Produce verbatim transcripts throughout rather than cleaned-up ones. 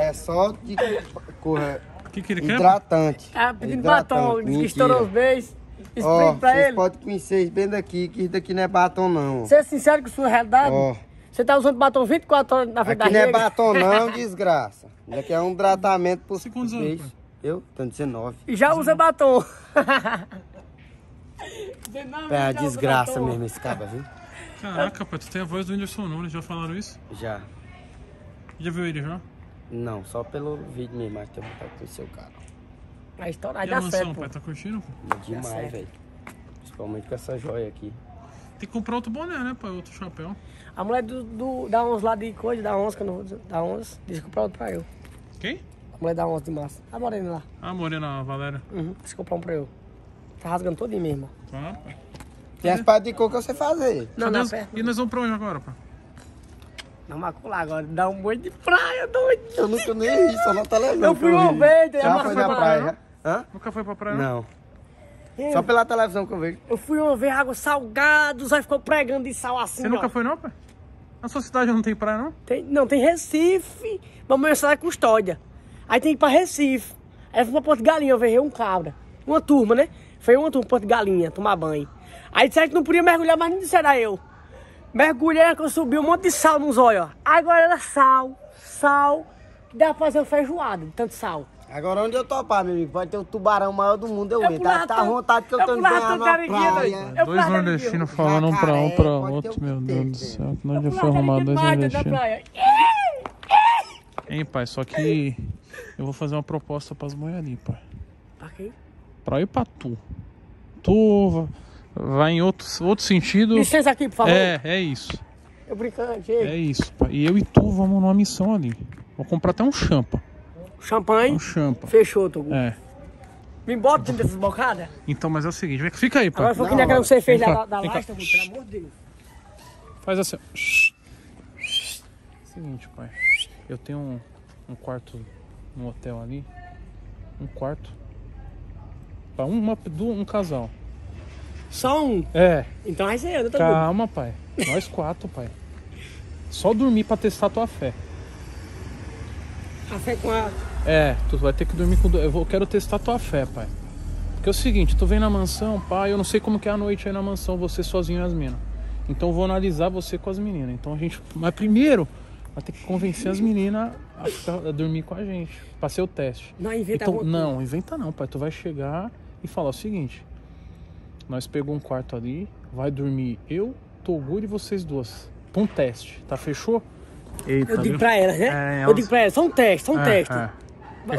É só de correr. Que que ele hidratante. Ah, pedindo batom, diz que estourou os beijos. Explica oh, pra ele. Pode conhecer isso bem daqui, que isso daqui não é batom, não. Você é sincero com sua realidade? Ó. Oh. Você tá usando batom vinte e quatro horas na frente da rega? Aqui não é batom, não, desgraça. Daqui é um tratamento pros beijos. Eu? Tô dezenove. E já usa batom. dezenove, é a desgraça batom. Mesmo esse caba, viu? Caraca, pai, tu tem a voz do Whindersson Nunes, já falaram isso? Já. Já viu ele já? Não, só pelo vídeo mesmo, mas tem vontade de conhecer o cara. Aí estoura, aí dá certo. E a mansão, pai, tá curtindo? Demais, velho. Principalmente com essa joia aqui. Tem que comprar outro boné, né, pai? Outro chapéu. A mulher do, do, da onze lá de coisa, da onze, que eu não vou dizer, da onze, disse que comprar outro pra eu. Quem? A mulher da onze de massa. A morena lá. A morena, a Valéria. Uhum, disse que comprar um pra eu. Tá rasgando todo dia mesmo, ó. Tá, pai. Tem as partes de coco que você fazer. Não, não, perto. E nós vamos pra onde agora, pai? Não, mas lá agora, dá um monte de praia, doido. Eu nunca nem ri, só na televisão. Eu fui uma vez, já foi pra praia. praia. Hã? Nunca foi pra praia? Não. É. Só pela televisão que eu vejo. Eu fui uma vez, água salgada, os aí ficou pregando de sal assim. Você nunca ó. foi, não, pai? Na sua cidade não tem praia, não? Tem, não, tem Recife. Mas meu cidade é custódia. Aí tem que ir pra Recife. Aí eu fui pra Porto de Galinha, eu veio um cabra. Uma turma, né? Foi uma turma, Porto de Galinha, tomar banho. Aí disseram que não podia mergulhar, mas não disseram a eu. Mergulhei, que eu subi um monte de sal nos olhos, ó. Agora era sal, sal, que dá pra fazer uma feijoada de tanto sal. Agora onde eu topar, meu amigo, vai ter o tubarão maior do mundo, eu entro. Tá à vontade que eu tô enganando na praia. Dois nordestinos falando um pra um pra outro, meu Deus do céu. Não já foi arrumado dois nordestinos. Hein, pai, só que eu vou fazer uma proposta pras mulheres ali, pai. Pra quem? Pra eu e pra tu. Tu... vai em outro, outro sentido. Licença aqui, por favor. É, é isso. Eu brincante. É isso, pai. E eu e tu vamos numa missão ali. Vou comprar até um champa. Champanhe? Um champa. Fechou, Toguro. É. Me bota dentro dessas bocadas? Então, mas é o seguinte. Fica aí, pai. Agora foi o que nem você fez da, da laje, Toguro. Pelo amor de Deus. Faz assim. Seguinte, pai. Eu tenho um, um quarto, um hotel ali. Um quarto. Pra uma, um casal. Só um? É. Então vai ser eu, tá bom. Calma, pai. Nós quatro, pai. Só dormir pra testar a tua fé. A fé com a... É, tu vai ter que dormir com... Eu vou... quero testar a tua fé, pai. Porque é o seguinte, tu vem na mansão, pai, eu não sei como que é a noite aí na mansão, você sozinho e as meninas. Então eu vou analisar você com as meninas. Então a gente... Mas primeiro, vai ter que convencer as meninas a, ficar... a dormir com a gente. Pra ser o teste. Não, inventa então, Não, inventa não, pai. Tu vai chegar e falar o seguinte... Nós pegamos um quarto ali, vai dormir eu, Toguro e vocês duas. Pra um teste, tá? Fechou? Eita, eu digo viu? pra ela, né? É, eu elas... digo pra ela, só um teste, só um é, teste. É.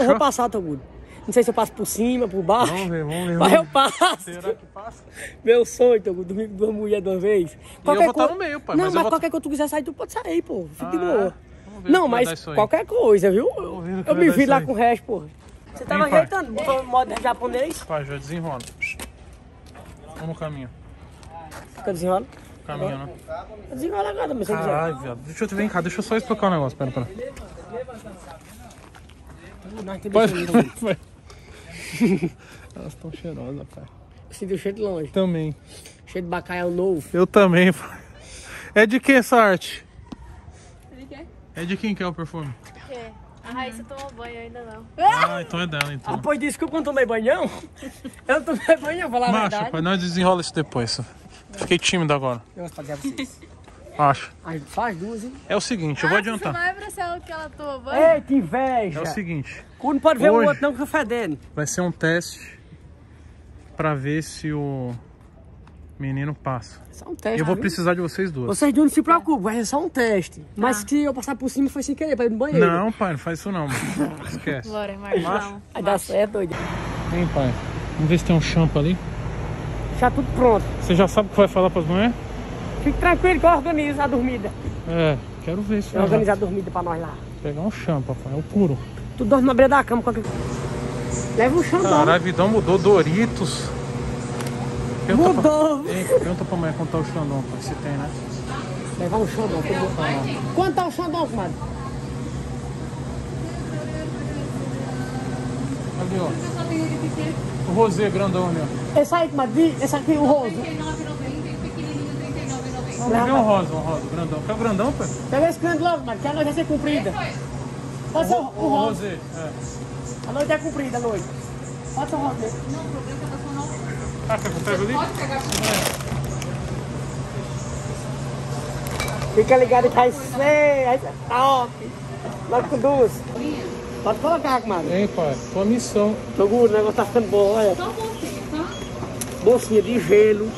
Eu vou passar, Toguro. Não sei se eu passo por cima, por baixo. Vamos ver, vamos ver. Mas eu passo. Será que passa? Meu sonho, Toguro, dormir com duas mulheres de uma vez. Qualquer e eu vou co... estar no meio, pai. Não, mas, mas vou... qualquer coisa que tu quiser sair, tu pode sair, pô. Fica ah, de boa. Não, mas qualquer coisa, viu? Eu, eu me vi lá com o resto, pô. Você tava Sim, ajeitando, botou modo japonês? Pai, já desenrola. Vamos no caminho. Fica desenrola? Caminho, né? Desenrola agora, mas você quiser. Caralho, viado. Deixa eu te ver cá, deixa eu só explicar um negócio. Pera, pera. Pai, pai. Elas estão cheirosas, pai. Eu senti o cheiro de longe. Também. Cheiro de bacalhau novo. Eu também, pai. É de quem essa arte? É de quem? É de quem que é o perfume? É. A Raíssa tomou banho ainda não. Ah, então é dela, então. Depois ah, disso que eu não tomei banho, não? Eu não tomei banho, eu vou lá na verdade. Macho, pai, nós desenrola isso depois. Fiquei tímido agora. Eu vou fazer vocês. Macho. Aí faz duas, hein? É o seguinte, eu vou ah, adiantar. Não é pra ser que ela tomou banho? Eita, inveja! É o seguinte. Não pode ver o outro não, que eu fedendo. Vai ser um teste pra ver se o menino passa. É só um teste. Eu vou viu? precisar de vocês duas. Vocês duas não se preocupem, vai ser só um teste. Ah. Mas se eu passar por cima foi sem querer, pra ir no banheiro. Não, pai, não faz isso não. Esquece. Bora, Marcão. Vai dar certo, doido. Hein, pai? Vamos ver se tem um champa ali. Já tudo pronto. Você já sabe o que vai falar pras mulheres? Fique tranquilo que eu organizo a dormida. É, quero ver se eu vai. organizar a dormida pra nós lá. Vou pegar um champa, pai, é o puro. Tu dorme na beira da cama com aquele. Leva um champa. Caralho, a vidão mudou, Doritos. Pergunta Mudou! Pra... Ei, pergunta pra mulher quanto tá o Xandão, pai. Você tem, né? Levar um Xandão. Vou... Quanto tá o Xandão, comadre? Ali, ó. O rosé grandão, né? Esse aí, comadre. Esse aqui, o rosé. trinta e nove, noventa, pequenininho, trinta e nove, noventa. Comprei um rosa, um rosa, grandão. Quer o grandão, pai? Pega esse grande logo, mano, que a noite vai ser comprida. Passa o, o, o rosa. Rosé, é. A noite é comprida, a noite. Passa o rosa. Não, o problema é que a pessoa não... Ah, você consegue ali? Pode pegar aqui. Fica ligado e cai seis, top! Logo com duas. Pode colocar, mano. Hein, pai? Tua missão. Toguro, o negócio tá ficando bom, olha. Só bolsinha, tá? Bolsinha de gelo.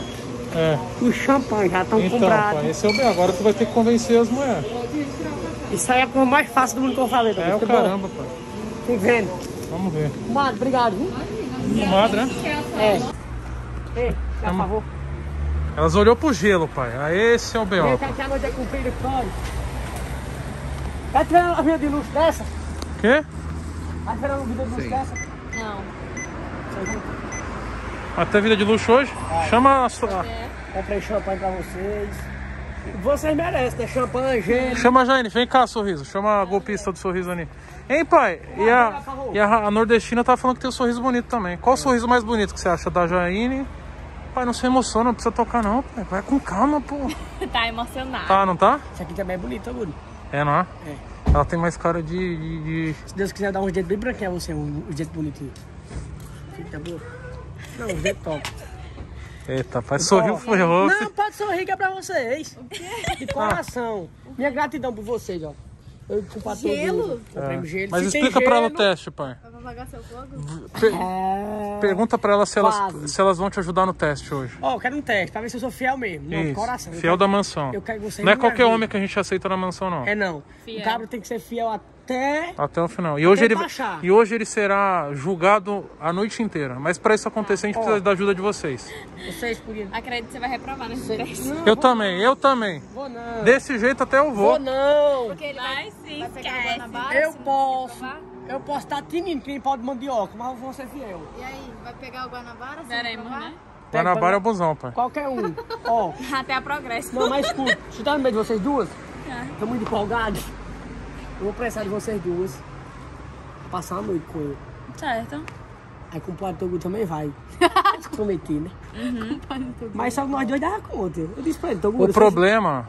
É. E o champanhe já estão então, comprados. Então, pai, esse é o bem. Agora tu vai ter que convencer as mulheres. Isso aí é a coisa mais fácil do mundo que eu falei, tá? É o caramba, pai. Tem vendo? Vamos ver. Comadre, obrigado, viu? Comadre, né? É. Ei, dá é. Favor. Elas olhou pro gelo, pai. Ah, esse é o B O. Aqui a noite é comprida e flores. Tá tirando uma vida de luz dessa? Quê? Tá tirando uma vida de luz dessa? Não. Até vida de luxo hoje? Vai. Chama a sua. É. Comprei champanhe pra vocês. Vocês merecem, né? Champanhe, gelo. Chama a Jaine, vem cá, sorriso. Chama a golpista do sorriso ali. Hein, pai? E a, e a, a nordestina tá falando que tem um sorriso bonito também. Qual é. Sorriso mais bonito que você acha da Jaine? Pai, não se emociona, não precisa tocar não, pai. Vai com calma, pô. Tá emocionado. Tá, não tá? Isso aqui também é bonito, ó, guri. É, não é? É. Ela tem mais cara de... de, de... Se Deus quiser dar uns dedos bem branquinhos a você, uns dedos bonitinhos. Fica boa. Não, uns dedos top. Eita, pai, sorriu, foi rosto. Não, pode sorrir que é pra vocês. O quê? De coração. Ah. Minha gratidão por vocês, ó. Eu gelo? É. Gelo? Mas se explica gelo, pra ela o teste, pai. Vai pagar seu fogo? Per é... Pergunta pra ela se elas, se elas vão te ajudar no teste hoje. Ó, oh, eu quero um teste, pra ver se eu sou fiel mesmo. Não, isso. Coração. Fiel eu da quero... mansão. Eu quero você não é qualquer vida. Homem que a gente aceita na mansão, não. É, não. Fiel. O cabra tem que ser fiel até... Até o final. E hoje, ele... e hoje ele será julgado a noite inteira. Mas pra isso acontecer, ah, a gente ó. Precisa da ajuda de vocês. Vocês podiam... Acredito que você vai reprovar nesse teste. Não, eu também, não. eu também. Vou não. Desse jeito até eu vou. Vou não. Porque ele vai... Sim, barra, eu posso, eu posso estar tinitim pau de mandioca, mas eu vou ser fiel. E aí, vai pegar o Guanabara? Peraí, né? Guanabara é o busão, pai. Qualquer um. Ó. Até a progresso. Não, mas escuta, deixa eu dar no meio de vocês duas. Estou muito empolgado. Eu vou precisar de vocês duas. Passar a noite com ele. Certo. Aí com o Porto de Galinha também vai. Prometi, né? Uhum. Mas só nós dois dava conta. Eu disse pra ele, Toguro. O problema...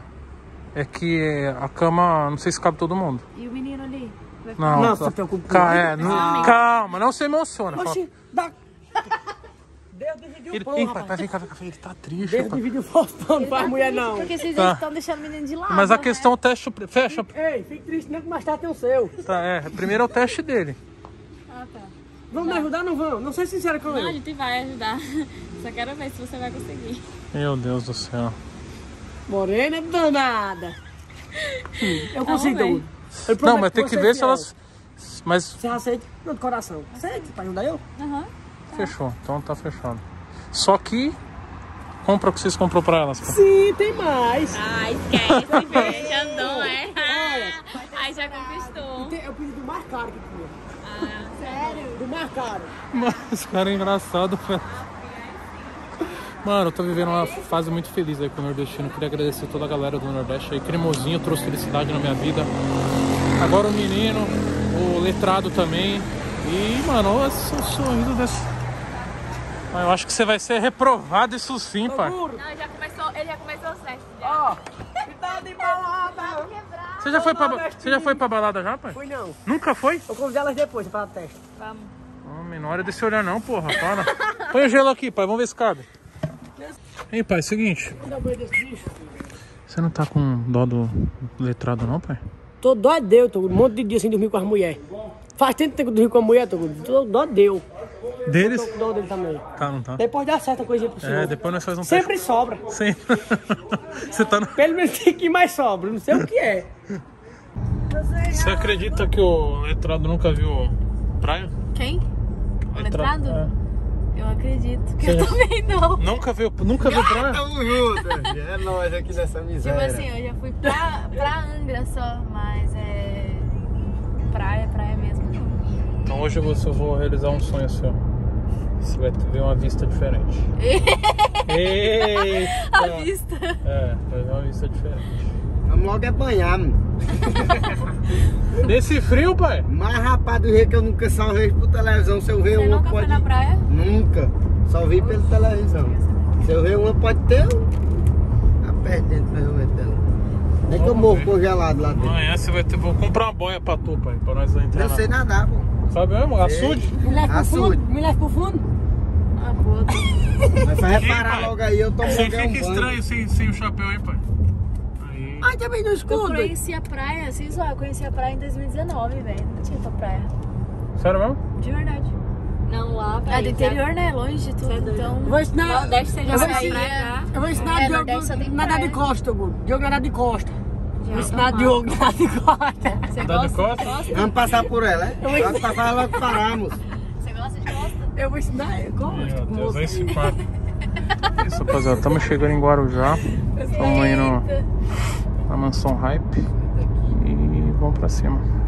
É que a cama, não sei se cabe todo mundo. E o menino ali? Vai não, não só... Ca é, não, ah. Calma, não se emociona. Oxi, dá... Deus dividiu o pão, Ei, rapaz. Pai, vem cá, vem cá, ele tá triste. Deus dividiu o pão, não vai tá a mulher não. Porque vocês tá. estão deixando o menino de lado. Mas a questão é o teste... Fecha. Ei, fique triste, não que mais tarde tem o seu. Tá, é. Primeiro é o teste dele. Ah, tá. Vamos me ajudar ou não vão? Não sei sincero com não, eu. Não, a gente vai ajudar. Só quero ver se você vai conseguir. Meu Deus do céu. Morena danada. Hum, eu consigo. Eu não, mas tem que ver se elas... Mas... Você aceita? Não, de coração. Aceita pra ajudar eu? Aham. Uhum, tá. Fechou. Então tá fechado. Só que... Compra o que vocês comprou pra elas. Pô. Sim, tem mais. Ah, esquece. Vê, já andou, é? Aí já conquistou. Eu pedi do mais caro que tinha. Ah, sério? Do mais caro. Mas cara é engraçado, velho. Mano, eu tô vivendo uma fase muito feliz aí com o nordestino. Queria agradecer toda a galera do Nordeste aí. Cremosinho trouxe felicidade na minha vida. Agora o menino, o letrado também. E, mano, olha esse sorriso desse... Eu acho que você vai ser reprovado isso sim, pai. Não, ele já começou, ele já começou o sexto. Ó, que tá de balada. Você já foi pra, você já foi pra balada já, pai? Fui não. Nunca foi? Eu convido elas depois pra teste. Vamos. Homem, não hora desse olhar não, porra. Para. Põe o gelo aqui, pai. Vamos ver se cabe. Ei, pai, é o seguinte. Você não tá com dó do letrado não, pai? Tô dó deu, tô um monte de dia sem dormir com as mulheres. Faz tanto tempo que eu dormi com a mulher, tô, tô dó deu. Deles? Eu tô com dó dele também. Tá, não tá? Depois dá certa coisinha pro senhor. É, depois nós fazemos um teste. Sempre sobra. Sempre. Você tá no... Pelo menos tem que mais sobra, não sei o que é. Você acredita que o letrado nunca viu praia? Quem? O letrado? É. Eu acredito, que Sim. eu também não. Nunca viu, nunca viu pra... Tamo junto, é nóis aqui nessa miséria. Tipo assim, eu já fui pra, pra Angra só, mas é... Praia, praia mesmo. Então hoje eu vou, eu vou realizar um sonho seu. Você vai ver uma vista diferente. Eita! A vista. É, vai ver uma vista diferente. Vamos logo é banhar, mano. Nesse frio, pai? Mas rapaz, do jeito que eu nunca só vejo por televisão. Se eu ver uma, nunca pode... foi na praia? Nunca, só vi pela televisão. Se eu ver uma, pode ter um. perto dentro, mais ou menos. É que eu morro congelado lá dentro. Amanhã você vai ter... Vou comprar uma boia pra tu, pai, pra nós entrar. Eu sei nadar, pô. Sabe mesmo? Açude? Me leva pro fundo. Me leva pro fundo. Ah, pô. Mas vai reparar logo aí, eu tô morrendo. Você fica estranho sem, sem o chapéu, hein, pai? Aí... Ah, também não escudo. Eu conheci a praia, assim, só eu conheci a praia em dois mil e dezenove, velho. Não tinha tua praia. Sério mesmo? De verdade. Não, lá pra é do interior, tá... né? Longe de tudo. Então, então... Vou ensinar... Nordeste você já vai pra cá. Eu vou ensinar é, Diogo nadar de costa, Hugo. Diogo nadar de costa. Vou ensinar Diogo nadar de costa. Você gosta de costa? Vamos passar por ela, né? Vamos passar logo que paramos. Você gosta de costa? Eu vou ensinar, eu gosto. Meu Deus, esse papo. Isso, rapaziada. Estamos chegando em Guarujá. Estamos indo na Mansão Hype. E vamos pra cima.